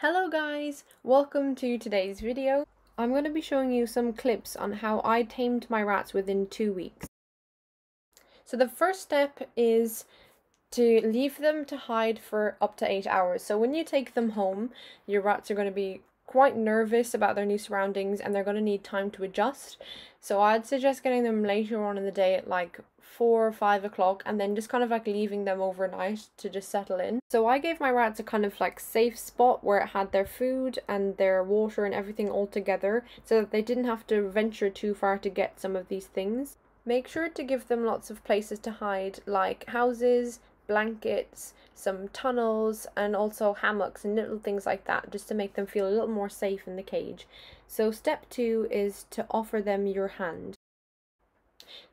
Hello guys, welcome to today's video. I'm going to be showing you some clips on how I tamed my rats within 2 weeks. So the first step is to leave them to hide for up to 8 hours. So when you take them home, your rats are going to be quite nervous about their new surroundings and they're going to need time to adjust. So I'd suggest getting them later on in the day at like 4 or 5 o'clock and then just kind of like leaving them overnight to just settle in. So I gave my rats a kind of like safe spot where it had their food and their water and everything all together so that they didn't have to venture too far to get some of these things. Make sure to give them lots of places to hide, like houses, blankets, some tunnels, and also hammocks and little things like that, just to make them feel a little more safe in the cage. So step 2 is to offer them your hand.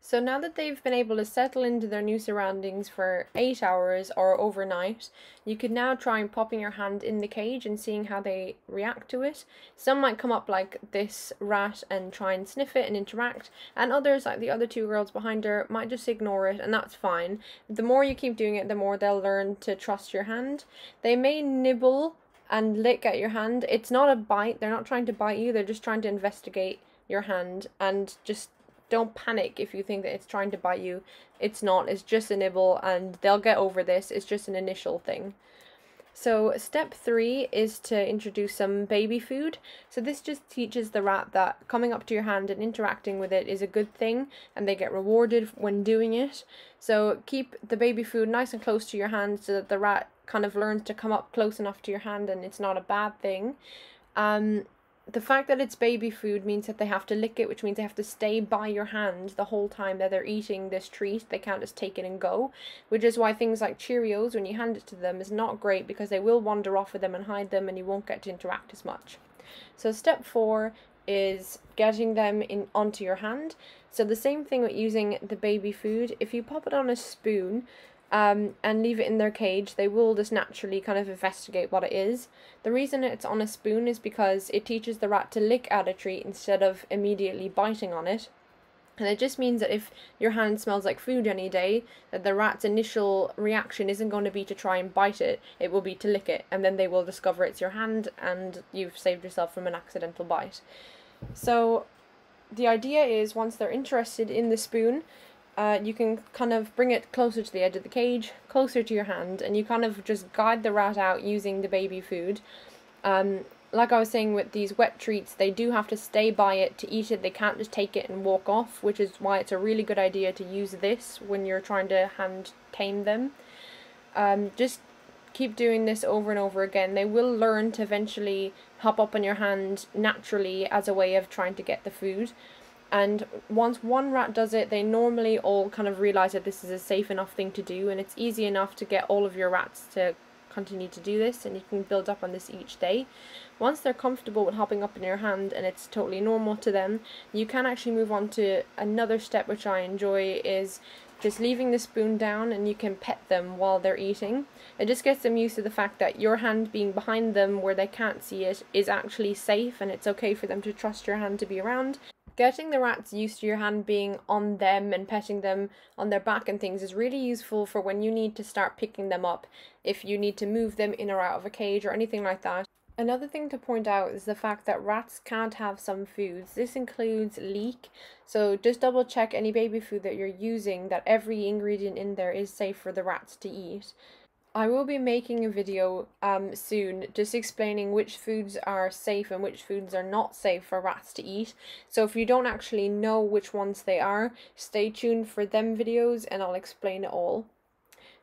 So now that they've been able to settle into their new surroundings for 8 hours or overnight, you could now try and popping your hand in the cage and seeing how they react to it. Some might come up like this rat and try and sniff it and interact, and others, like the other 2 girls behind her, might just ignore it, and that's fine. The more you keep doing it, the more they'll learn to trust your hand. They may nibble and lick at your hand. It's not a bite, they're not trying to bite you, they're just trying to investigate your hand, and just don't panic if you think that it's trying to bite you. It's not, it's just a nibble and they'll get over this, it's just an initial thing. So step 3 is to introduce some baby food. So this just teaches the rat that coming up to your hand and interacting with it is a good thing and they get rewarded when doing it. So keep the baby food nice and close to your hand so that the rat kind of learns to come up close enough to your hand and it's not a bad thing. The fact that it's baby food means that they have to lick it, which means they have to stay by your hand the whole time that they're eating this treat. They can't just take it and go, which is why things like Cheerios, when you hand it to them, is not great because they will wander off with them and hide them and you won't get to interact as much. So step 4 is getting them in onto your hand. So the same thing with using the baby food. If you pop it on a spoon, and leave it in their cage, they will just naturally kind of investigate what it is. The reason it's on a spoon is because it teaches the rat to lick at a treat instead of immediately biting on it. And it just means that if your hand smells like food any day, that the rat's initial reaction isn't going to be to try and bite it, it will be to lick it, and then they will discover it's your hand and you've saved yourself from an accidental bite. So the idea is once they're interested in the spoon, you can kind of bring it closer to the edge of the cage, closer to your hand, and you kind of just guide the rat out using the baby food. Like I was saying with these wet treats, they do have to stay by it to eat it, they can't just take it and walk off, which is why it's a really good idea to use this when you're trying to hand tame them. Just keep doing this over and over again. They will learn to eventually hop up on your hand naturally as a way of trying to get the food. And once one rat does it, they normally all kind of realise that this is a safe enough thing to do and it's easy enough to get all of your rats to continue to do this, and you can build up on this each day. Once they're comfortable with hopping up in your hand and it's totally normal to them, you can actually move on to another step which I enjoy, is just leaving the spoon down and you can pet them while they're eating. It just gets them used to the fact that your hand being behind them where they can't see it is actually safe and it's okay for them to trust your hand to be around. Getting the rats used to your hand being on them and petting them on their back and things is really useful for when you need to start picking them up, if you need to move them in or out of a cage or anything like that. Another thing to point out is the fact that rats can't have some foods. This includes leek, so just double check any baby food that you're using that every ingredient in there is safe for the rats to eat. I will be making a video soon just explaining which foods are safe and which foods are not safe for rats to eat. So if you don't actually know which ones they are, stay tuned for them videos and I'll explain it all.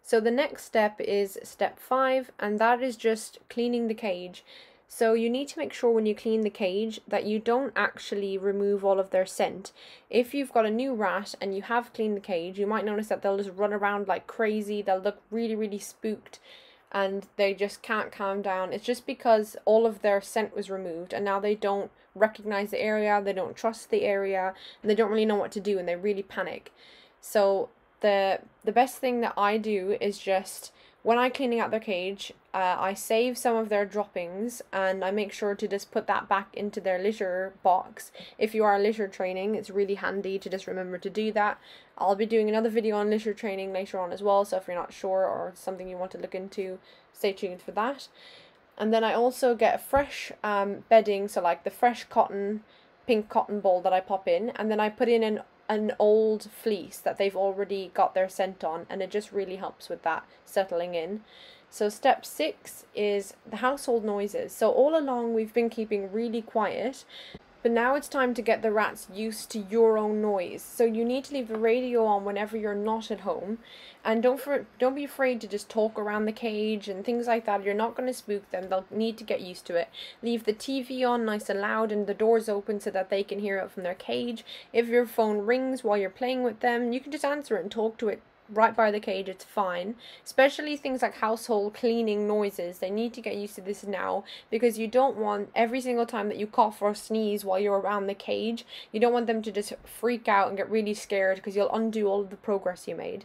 So the next step is step 5, and that is just cleaning the cage. So you need to make sure when you clean the cage that you don't actually remove all of their scent. If you've got a new rat and you have cleaned the cage, you might notice that they'll just run around like crazy, they'll look really, really spooked, and they just can't calm down. It's just because all of their scent was removed and now they don't recognize the area, they don't trust the area, and they don't really know what to do and they really panic. So the best thing that I do is just, when I'm cleaning out their cage, I save some of their droppings and I make sure to just put that back into their litter box. If you are litter training, it's really handy to just remember to do that. I'll be doing another video on litter training later on as well, so if you're not sure or something you want to look into, stay tuned for that. And then I also get fresh bedding, so like the fresh cotton, pink cotton ball that I pop in, and then I put in an old fleece that they've already got their scent on, and it just really helps with that settling in. So step 6 is the household noises. So all along we've been keeping really quiet, but now it's time to get the rats used to your own noise. So you need to leave the radio on whenever you're not at home, and don't be afraid to just talk around the cage and things like that. You're not going to spook them. They'll need to get used to it. Leave the TV on nice and loud and the doors open so that they can hear it from their cage. If your phone rings while you're playing with them, you can just answer it and talk to it right by the cage. It's fine. Especially things like household cleaning noises, they need to get used to this now, because you don't want every single time that you cough or sneeze while you're around the cage, you don't want them to just freak out and get really scared, because you'll undo all of the progress you made.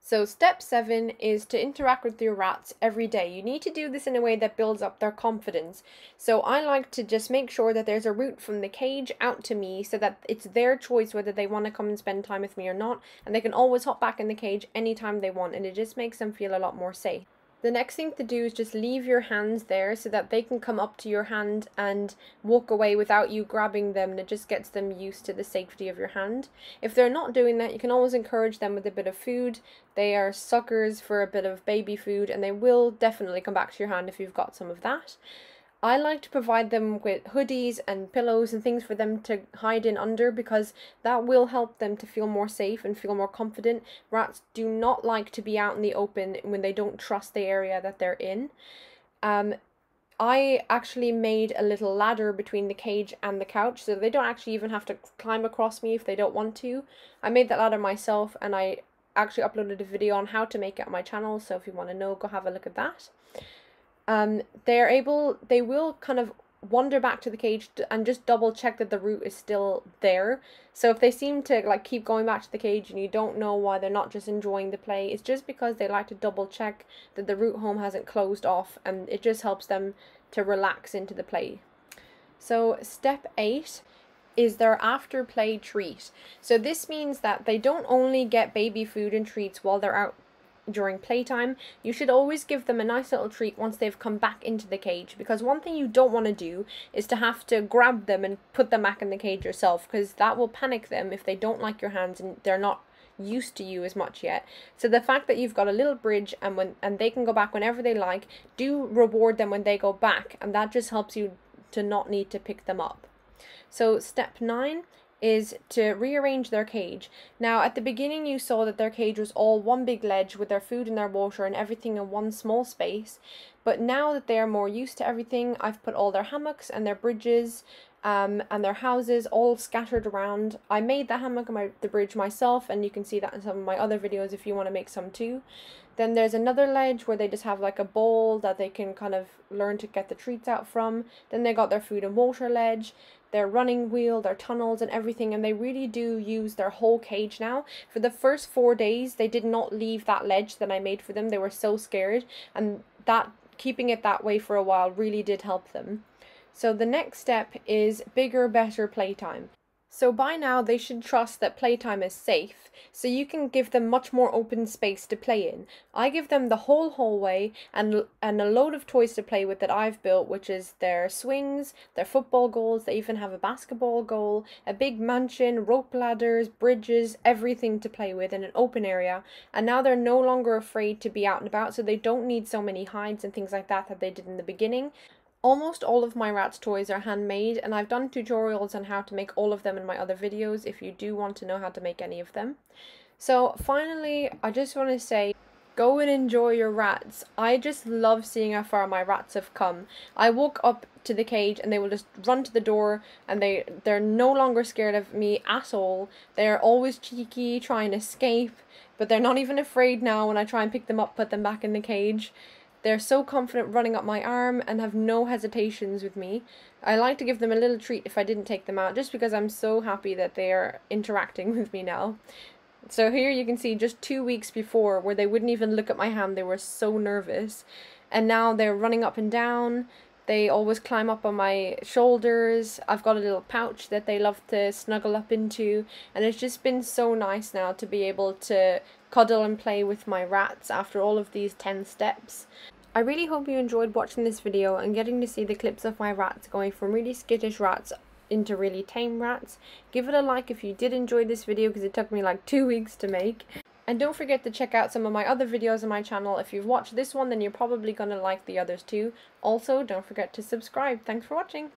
So step 7 is to interact with your rats every day. You need to do this in a way that builds up their confidence. So I like to just make sure that there's a route from the cage out to me, so that it's their choice whether they want to come and spend time with me or not, and they can always hop back in the cage anytime they want, and it just makes them feel a lot more safe. The next thing to do is just leave your hands there so that they can come up to your hand and walk away without you grabbing them, and it just gets them used to the safety of your hand. If they're not doing that, you can always encourage them with a bit of food. They are suckers for a bit of baby food, and they will definitely come back to your hand if you've got some of that. I like to provide them with hoodies and pillows and things for them to hide in under, because that will help them to feel more safe and feel more confident. Rats do not like to be out in the open when they don't trust the area that they're in. I actually made a little ladder between the cage and the couch, so they don't actually even have to climb across me if they don't want to. I made that ladder myself, and I actually uploaded a video on how to make it on my channel, so if you want to know, go have a look at that. They will kind of wander back to the cage and just double check that the route is still there. So if they seem to like keep going back to the cage and you don't know why they're not just enjoying the play, it's just because they like to double check that the route home hasn't closed off, and it just helps them to relax into the play. So step 8 is their after play treat. So this means that they don't only get baby food and treats while they're out during playtime. You should always give them a nice little treat once they've come back into the cage, because one thing you don't want to do is to have to grab them and put them back in the cage yourself, because that will panic them if they don't like your hands and they're not used to you as much yet. So the fact that you've got a little bridge and they can go back whenever they like, do reward them when they go back, and that just helps you to not need to pick them up. So step 9 is to rearrange their cage. Now at the beginning you saw that their cage was all one big ledge with their food and their water and everything in one small space, but now that they are more used to everything, I've put all their hammocks and their bridges and their houses all scattered around. I made the hammock and the bridge myself, and you can see that in some of my other videos if you want to make some too. Then there's another ledge where they just have like a bowl that they can kind of learn to get the treats out from. Then they got their food and water ledge, their running wheel, their tunnels and everything, and they really do use their whole cage now. For the first 4 days they did not leave that ledge that I made for them. They were so scared, and that keeping it that way for a while really did help them. So the next step is bigger, better playtime. So by now they should trust that playtime is safe, so you can give them much more open space to play in. I give them the whole hallway and a load of toys to play with that I've built, which is their swings, their football goals, they even have a basketball goal, a big mansion, rope ladders, bridges, everything to play with in an open area. And now they're no longer afraid to be out and about, so they don't need so many hides and things like that that they did in the beginning. Almost all of my rats' toys are handmade, and I've done tutorials on how to make all of them in my other videos if you do want to know how to make any of them. So finally, I just want to say, go and enjoy your rats. I just love seeing how far my rats have come. I walk up to the cage and they will just run to the door, and they're no longer scared of me at all. They're always cheeky, trying to escape, but they're not even afraid now when I try and pick them up, put them back in the cage. They're so confident running up my arm and have no hesitations with me. I like to give them a little treat if I didn't take them out, just because I'm so happy that they are interacting with me now. So here you can see just 2 weeks before, where they wouldn't even look at my hand, they were so nervous. And now they're running up and down, they always climb up on my shoulders, I've got a little pouch that they love to snuggle up into, and it's just been so nice now to be able to cuddle and play with my rats after all of these 10 steps. I really hope you enjoyed watching this video and getting to see the clips of my rats going from really skittish rats into really tame rats. Give it a like if you did enjoy this video, because it took me like 2 weeks to make. And don't forget to check out some of my other videos on my channel. If you've watched this one, then you're probably going to like the others too. Also, don't forget to subscribe. Thanks for watching.